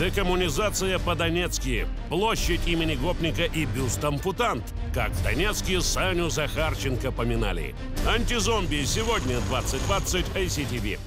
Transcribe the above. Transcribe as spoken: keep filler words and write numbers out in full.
Декоммунизация по-донецки. Площадь имени Гопника и бюст-ампутант. Как в Донецке Саню Захарченко поминали. Антизомби сегодня двадцать двадцать ай си ти ви.